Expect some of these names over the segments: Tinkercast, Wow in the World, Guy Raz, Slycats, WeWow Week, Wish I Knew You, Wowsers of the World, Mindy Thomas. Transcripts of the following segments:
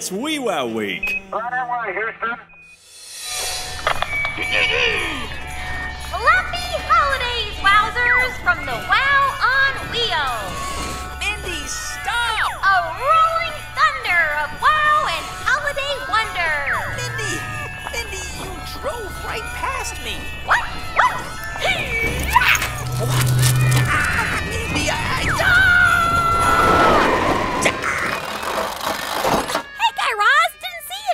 It's WeWow Week. Right away, Houston. Happy holidays, Wowsers, from the Wow on Wheels. Mindy, stop! A rolling thunder of wow and holiday wonder. Mindy, you drove right past me. What? Mindy, I...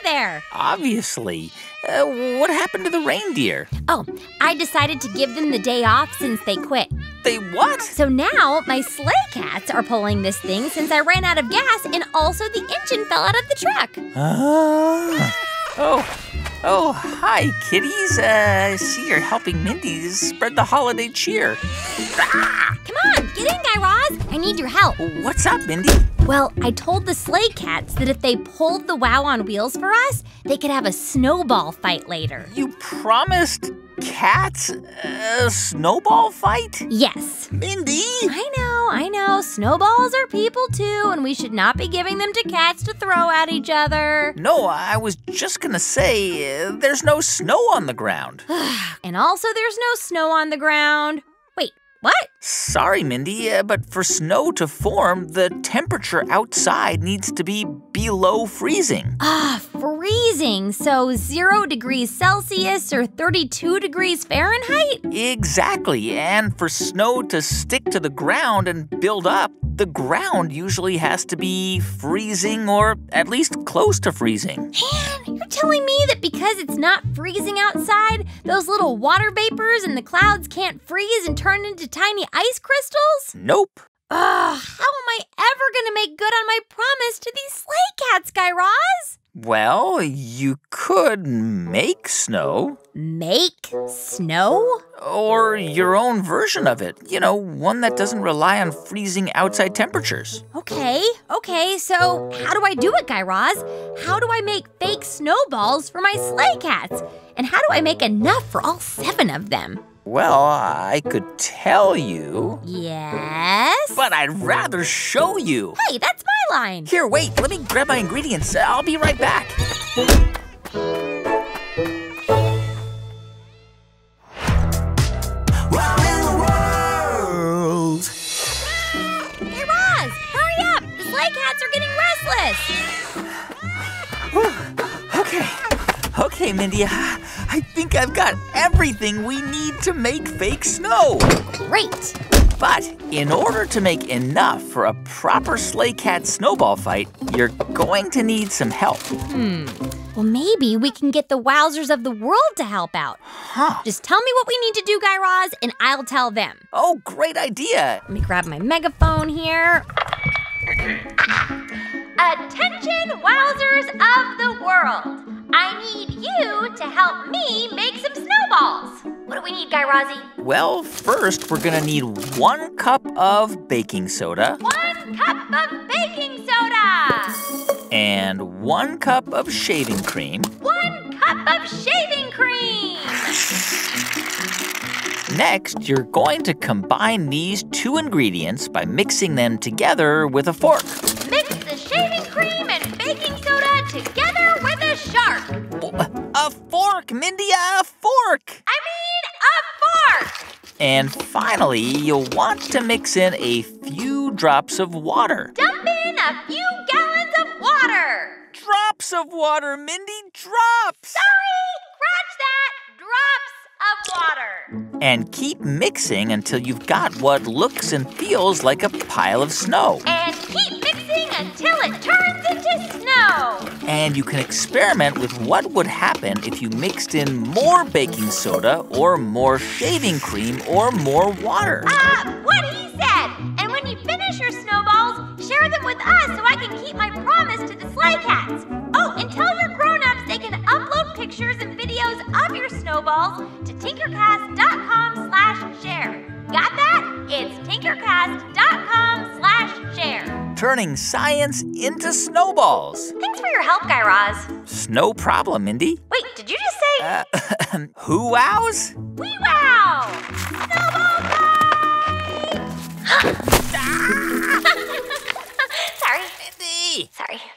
There. Obviously. What happened to the reindeer? Oh, I decided to give them the day off since they quit. They what? So now my Slycats are pulling this thing since I ran out of gas and also the engine fell out of the truck. Oh, hi, kitties. I see you're helping Mindy spread the holiday cheer. Come on, get in, Guy Raz. I need your help. What's up, Mindy? Well, I told the Slycats that if they pulled the Wow on Wheels for us, they could have a snowball fight later. You promised cats a snowball fight? Yes. Mindy! I know. Snowballs are people, too, and we should not be giving them to cats to throw at each other. No, I was just going to say there's no snow on the ground. And also there's no snow on the ground. What? Sorry, Mindy, but for snow to form, the temperature outside needs to be below freezing. Freezing. So 0 degrees Celsius or 32 degrees Fahrenheit? Exactly. And for snow to stick to the ground and build up, the ground usually has to be freezing or at least close to freezing. Man, you're telling me that because it's not freezing outside, those little water vapors and the clouds can't freeze and turn into tiny ice crystals? Nope. Ugh, how am I ever going to make good on my promise to these Slycats, Guy Raz? Well, you could make snow. Make snow? Or your own version of it. You know, one that doesn't rely on freezing outside temperatures. Okay. So how do I do it, Guy Raz? How do I make fake snowballs for my Slycats? And how do I make enough for all 7 of them? Well, I could tell you. Yes? But I'd rather show you. Hey, that's my line. Here, wait. Let me grab my ingredients. I'll be right back. Wow in the World. Hey, Roz, hurry up. The Slycats are getting restless. Whew. Okay, Mindy. I think I've got everything we need to make fake snow. Great. But in order to make enough for a proper Slycat snowball fight, you're going to need some help. Well, maybe we can get the Wowsers of the World to help out. Just tell me what we need to do, Guy Raz, and I'll tell them. Oh, great idea. Let me grab my megaphone here. Attention, Wowsers of the World. I need you to help me make some snowballs. What do we need, Guy Razzie? Well, first, we're going to need 1 cup of baking soda. 1 cup of baking soda. And 1 cup of shaving cream. 1 cup of shaving cream. Next, you're going to combine these 2 ingredients by mixing them together with a fork. Mix the shaving cream and baking soda together with a shark. A fork, Mindy, a fork. I mean, a fork. And finally, you'll want to mix in a few drops of water. Dump in a few gallons of water. Drops of water, Mindy, drops. Sorry, scratch that, drops. Of water. And keep mixing until you've got what looks and feels like a pile of snow. And keep mixing until it turns into snow. And you can experiment with what would happen if you mixed in more baking soda or more shaving cream or more water. What he said. And when you finish your snowballs, share them with us so I can keep my promise to the Slycats. Oh, and tell your grown-ups they can upload pictures and videos of your snowballs to Tinkercast.com/share. Got that? It's Tinkercast.com/share. Turning science into snowballs. Thanks for your help, Guy Raz. No problem, Mindy. Wait, did you just say... who wows? We wow! Snowball fight! Sorry. Mindy! Sorry.